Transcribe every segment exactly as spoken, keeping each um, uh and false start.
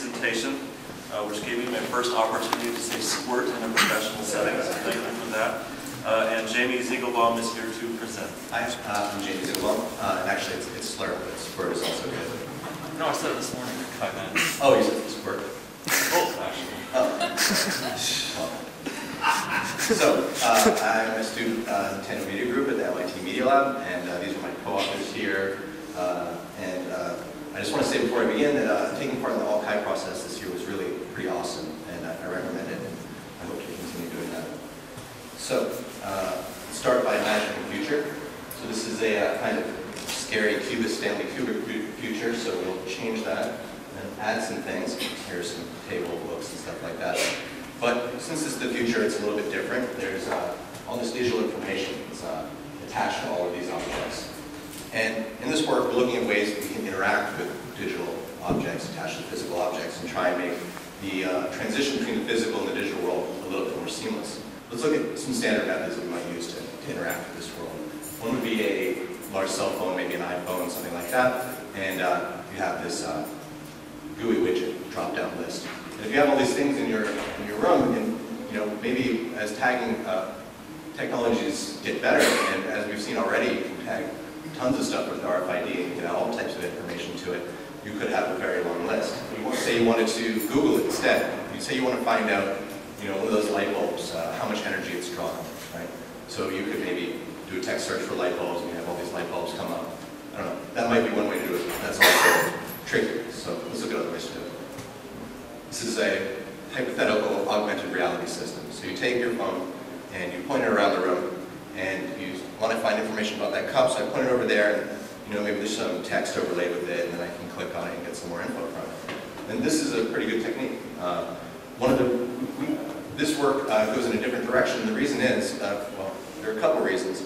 presentation, uh, which gave me my first opportunity to say squirt in a professional setting, so thank you for that. Uh, and Jamie Zigelbaum is here to present. Hi, uh, I'm Jamie Zigelbaum, uh, and actually it's, it's slurp, but squirt is also good. No, I said it this morning for five minutes. Oh, you said squirt? Oh, actually. Oh. So, uh, I'm a student uh, in the Tangible Media Group at the M I T Media Lab, and uh, these are my co-authors here. Uh, and uh, I just want to say before I begin that uh, taking part in the Al-Kai process this year was really pretty awesome, and I, I recommend it, and I hope to continue doing that. So, uh, start by imagining the future. So this is a uh, kind of scary Cubist Stanley Kubrick future, so we'll change that and add some things. Here's some table books and stuff like that. But since it's the future, it's a little bit different. There's uh, all this digital information that's uh, attached to all of these objects. And in this work, we're looking at ways that we can interact with digital objects attached to physical objects and try and make the uh, transition between the physical and the digital world a little bit more seamless. Let's look at some standard methods that we might use to, to interact with this world. One would be a large cell phone, maybe an iPhone, something like that. And uh, you have this uh, G U I widget drop-down list. If you have all these things in your in your room, and you know maybe as tagging uh, technologies get better, and as we've seen already, you can tag tons of stuff with R F I D and you can add all types of information to it. You could have a very long list. You want, say you wanted to Google it instead. You say you want to find out, you know, one of those light bulbs, uh, how much energy it's drawing, right? So you could maybe do a text search for light bulbs, and you have all these light bulbs come up. I don't know. That might be one way to do it. But that's also tricky. So let's look at other ways to do it. This is a hypothetical augmented reality system. So you take your phone and you point it around the room and you want to find information about that cup, so I point it over there and you know maybe there's some text overlaid with it and then I can click on it and get some more info from it. And this is a pretty good technique. Uh, one of the, we, this work uh, goes in a different direction. The reason is, uh, well, there are a couple reasons.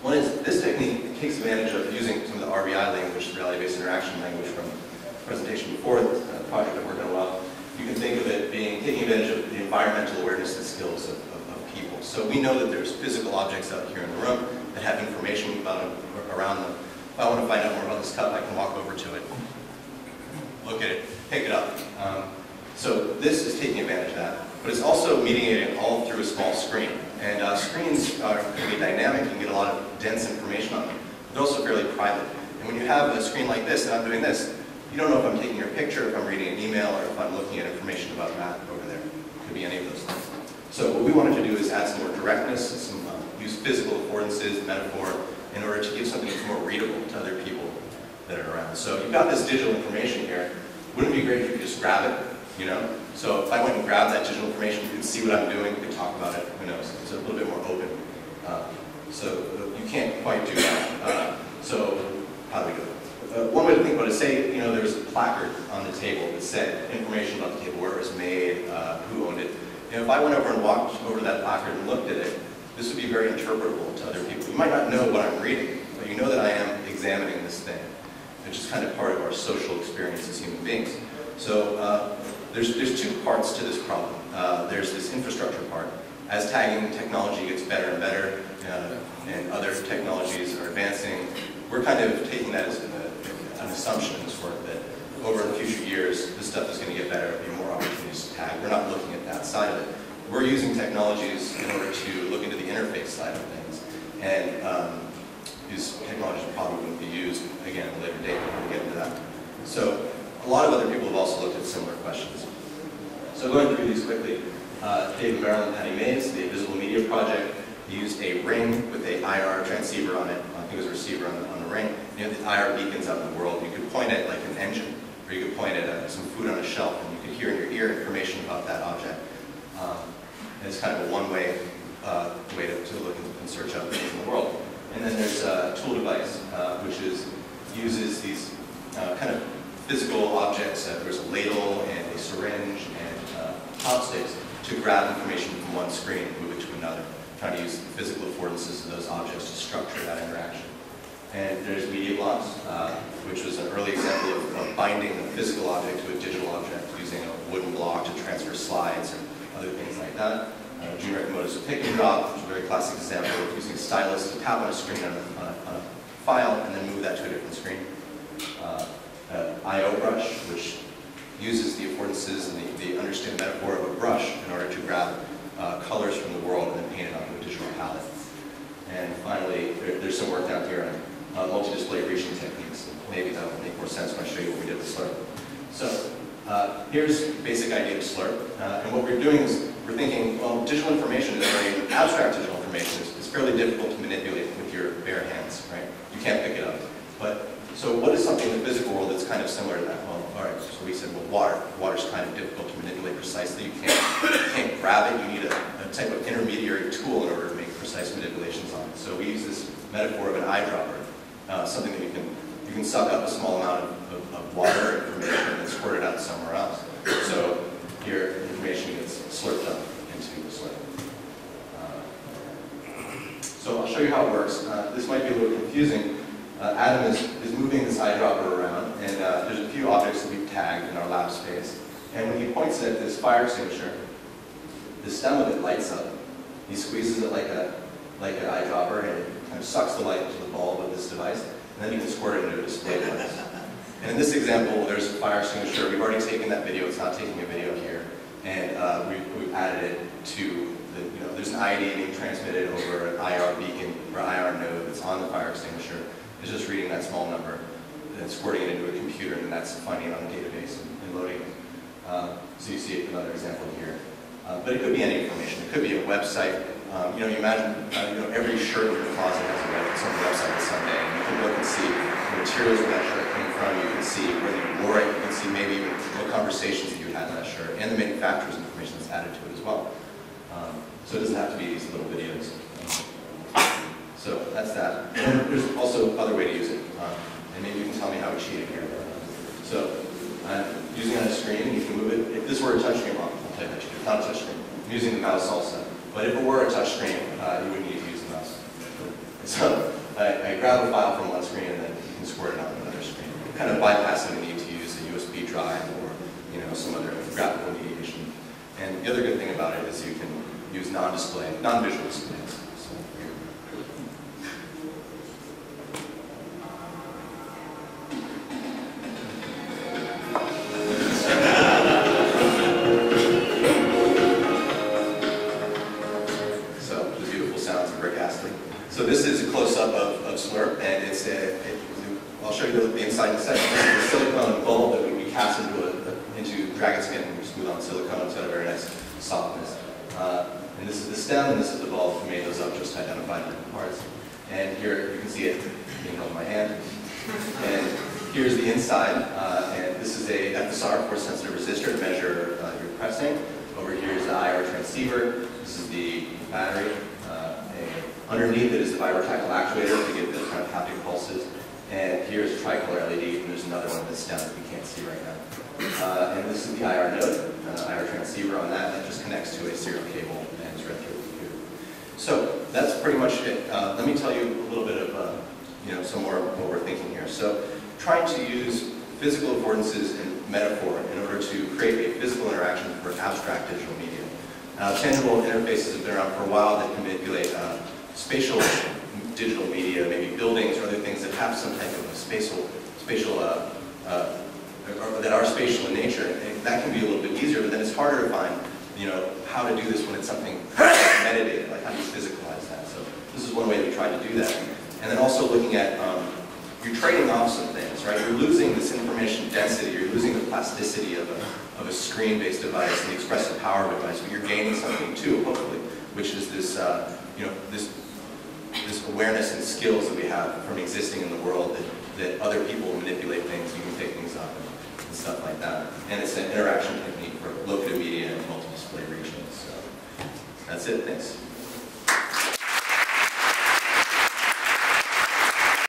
One is this technique takes advantage of using some of the R B I language, reality-based interaction language from the presentation before the uh, project that we're going to work. You can think of it being taking advantage of the environmental awareness and skills of, of, of people. So we know that there's physical objects out here in the room that have information about them, around them. If I want to find out more about this cup, I can walk over to it, look at it, pick it up. Um, so this is taking advantage of that. But it's also mediating all through a small screen. And uh, screens are pretty dynamic. You can get a lot of dense information on them. They're also fairly private. And when you have a screen like this, and I'm doing this, you don't know if I'm taking your picture, if I'm reading an email, or if I'm looking at information about math over there. It could be any of those things. So what we wanted to do is add some more directness, some uh, use physical affordances, metaphor, in order to give something that's more readable to other people that are around. So you've got this digital information here. Wouldn't it be great if you could just grab it, you know? So if I went and grabbed that digital information, you could see what I'm doing, you could talk about it, who knows? It's a little bit more open. Uh, so you can't quite do that. Uh, so how do we do it? Uh, one way to think about it is, say, you know, there was a placard on the table that said information about the table, where it was made, uh, who owned it. You know, if I went over and walked over to that placard and looked at it, this would be very interpretable to other people. You might not know what I'm reading, but you know that I am examining this thing, which is kind of part of our social experience as human beings. So uh, there's, there's two parts to this problem. Uh, there's this infrastructure part. As tagging technology gets better and better, uh, and other technologies are advancing, we're kind of taking that as a an assumption in this work that over the future years, this stuff is going to get better, there'll be more opportunities to tag. We're not looking at that side of it. We're using technologies in order to look into the interface side of things. And um, these technologies probably wouldn't be used again at a later date, but we'll get into that. So a lot of other people have also looked at similar questions. So going through these quickly, uh, David Merrill and Patty Mays, the Invisible Media Project, used a ring with a I R transceiver on it. I think it was a receiver on the, on the ring. You know, the I R beacons out in the world. You could point at like an engine, or you could point at uh, some food on a shelf, and you could hear in your ear information about that object. Um, and it's kind of a one-way uh, way to, to look and search up things in the world. And then there's a tool device, uh, which is uses these uh, kind of physical objects. Uh, there's a ladle and a syringe and uh, chopsticks to grab information from one screen and move it to another, trying to use the physical affordances of those objects to structure that interaction. And there's media blocks, uh, which was an early example of, of binding a physical object to a digital object using a wooden block to transfer slides and other things like that. Uh, Junior Ecomodus with pick and drop, which is a very classic example of using stylus to tap on a screen on a, on a, on a file and then move that to a different screen. Uh, uh, I O brush, which uses the affordances and the, the understood metaphor of a brush in order to grab uh, colors from the world and then paint it onto a digital palette. And finally, there, there's some work out here on uh, multi-display reaching techniques. Maybe that will make more sense when I show you what we did with SLURP. So uh, here's the basic idea of SLURP. Uh, and what we're doing is we're thinking, well, digital information is very abstract. Digital information is, is fairly difficult to manipulate with your bare hands, right? You can't pick it up. But so what is something in the physical world that's kind of similar to that? Well, all right, so we said, well, water. Water's kind of difficult to manipulate precisely. You can't, you can't grab it. You need a, a type of intermediary tool in order to make precise manipulations on it. So we use this metaphor of an eyedropper, uh, something that you can you can suck up a small amount of, of, of water information and then squirt it out somewhere else. So your information gets slurped up into the slurp. Uh, so I'll show you how it works. Uh, this might be a little confusing. Uh, Adam is, is moving this eyedropper around, and uh, there's a few objects that we've tagged in our lab space. And when he points at this fire extinguisher, the stem of it lights up. He squeezes it like a like an eyedropper, and it kind of sucks the light into the bulb of this device, and then you can squirt it into a display device. And in this example, there's a fire extinguisher. We've already taken that video. It's not taking a video here, and uh, we've, we've added it to the, you know, there's an I D being transmitted over an I R beacon or I R node that's on the fire extinguisher. It's just reading that small number and squirting it into a computer, and then that's finding it on a database and, and loading it. Uh, so you see another example here. Uh, but it could be any information. It could be a website. Um, you know, you imagine uh, you know, every shirt in your closet has some website someday, and you can look and see the materials where that shirt came from. You can see where you wore it. You can see maybe even what conversations that you had in that shirt, and the manufacturer's information that's added to it as well. Um, so it doesn't have to be these little videos. So that's that. And there's also other way to use it. Uh, and maybe you can tell me how we cheated here. So I'm using it on a screen. You can move it. If this were a touchscreen, well, I'll tell you that it's not a touchscreen. I'm using the mouse also. But if it were a touchscreen, uh, you would need to use the mouse. So I, I grab a file from one screen, and then you can squirt it on another screen. You kind of bypassing the need to use a U S B drive or you know some other graphical mediation. And the other good thing about it is you can use non-display, non-visual displays. That's it, thanks.